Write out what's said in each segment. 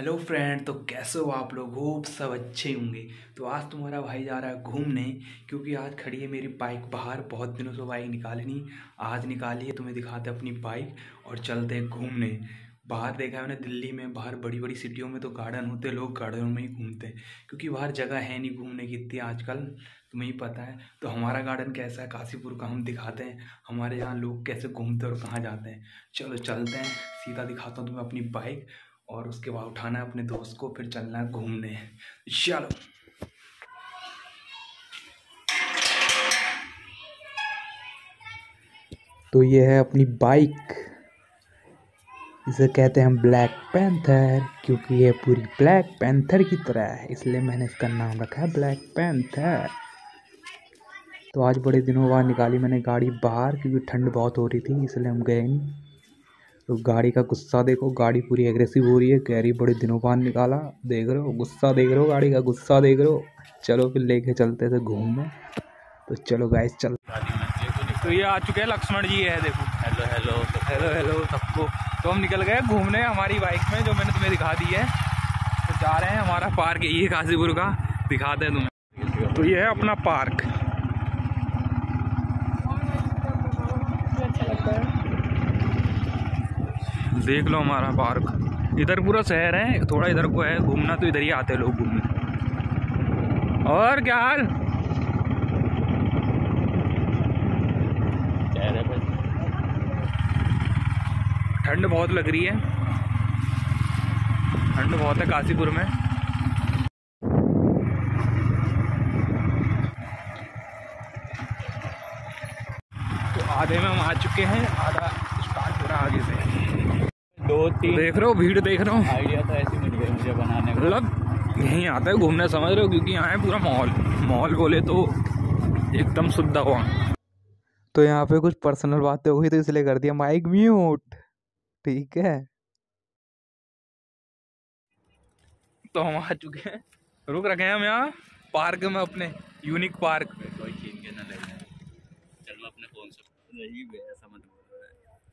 Hello friend, तो कैसे हो आप लोग? होप सब अच्छे होंगे। तो आज तुम्हारा भाई जा रहा है घूमने, क्योंकि आज खड़ी है मेरी बाइक बाहर। बहुत दिनों से बाइक निकाली नहीं, आज निकाली है। तुम्हें दिखाते अपनी बाइक और चलते हैं घूमने बाहर। देखा है मैंने दिल्ली में बाहर बड़ी बड़ी सिटियों में तो गार्डन होते हैं, लोग गार्डनों में ही घूमते हैं, क्योंकि बाहर जगह है नहीं घूमने की इतनी आजकल, तुम्हें ही पता है। तो हमारा गार्डन कैसा है काशीपुर का, हम दिखाते हैं हमारे यहाँ लोग कैसे घूमते और कहाँ जाते हैं। चलो चलते हैं, सीधा दिखाता हूँ तुम्हें अपनी बाइक और उसके बाद उठाना है अपने दोस्त को, फिर चलना है घूमने। चलो तो ये है अपनी बाइक, इसे कहते हैं हम ब्लैक पैंथर, क्योंकि ये पूरी ब्लैक पैंथर की तरह है, इसलिए मैंने इसका नाम रखा है ब्लैक पैंथर। तो आज बड़े दिनों बाद निकाली मैंने गाड़ी बाहर, क्योंकि ठंड बहुत हो रही थी, इसलिए हम गए नहीं। तो गाड़ी का गुस्सा देखो, गाड़ी पूरी एग्रेसिव हो रही है, कह रही बड़े दिनों बाद निकाला, देख रहे हो गुस्सा, देख रहे हो गाड़ी का गुस्सा, देख रहे हो। चलो फिर लेके चलते थे घूमने। तो चलो गाइस चल। तो ये आ चुके हैं लक्ष्मण जी, है देखो। हेलो हेलो हेलो हेलो सबको। तो हम निकल गए घूमने हमारी बाइक में, जो मैंने तुम्हें दिखा दी है। तो जा रहे हैं, हमारा पार्क ये काशीपुर का दिखाते हैं तुम्हें। तो ये है अपना पार्क, देख लो हमारा पार्क। इधर पूरा शहर है, थोड़ा इधर को है घूमना, तो इधर ही आते हैं लोग घूमने। और क्या हाल है? ठंड बहुत लग रही है, ठंड बहुत है काशीपुर में। तो आधे में हम आ चुके हैं, आधा स्टार्ट हो रहा आगे से। दो तीन देख रहे हो, भीड़ देख रहे हो। आइडिया तो ऐसे मिल गया मुझे बनाने का, मतलब यहीं आता है घूमना, समझ रहे हो, क्योंकि यहाँ है पूरा माहौल, माहौल बोले तो एकदम शुद्ध हुआ। तो यहाँ पे कुछ पर्सनल बातें हुई, तो इसलिए कर दिया माइक म्यूट, ठीक है। तो हम आ चुके हैं, रुक रखे हैं हम यहाँ पार्क में, अपने यूनिक पार्क। कोई छीन के ना ले जाए। चल अपने फोन से नहीं समझ।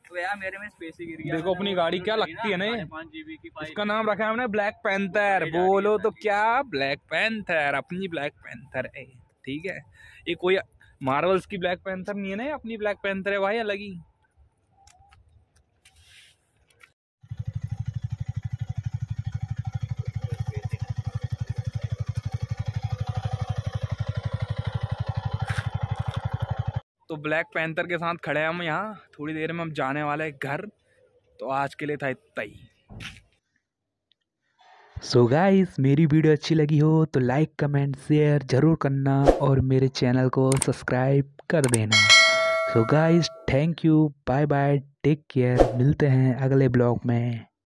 तो यार मेरे में स्पेस ही गिर गया। देखो अपनी गाड़ी क्या लगती है ना, इसका नाम रखा है हमने ब्लैक पैंथर। बोलो तो क्या, ब्लैक पैंथर, अपनी ब्लैक पैंथर है, ठीक है। ये कोई मार्वल्स की ब्लैक पैंथर नहीं है ना, अपनी ब्लैक पैंथर है भाई, अलग ही। तो ब्लैक पैंथर के साथ खड़े हैं हम यहाँ, थोड़ी देर में हम जाने वाले हैं घर। तो आज के लिए था इतना ही। सो गाइस, मेरी वीडियो अच्छी लगी हो तो लाइक कमेंट शेयर जरूर करना और मेरे चैनल को सब्सक्राइब कर देना। So guys, thank you, bye bye, take care, मिलते हैं अगले ब्लॉग में।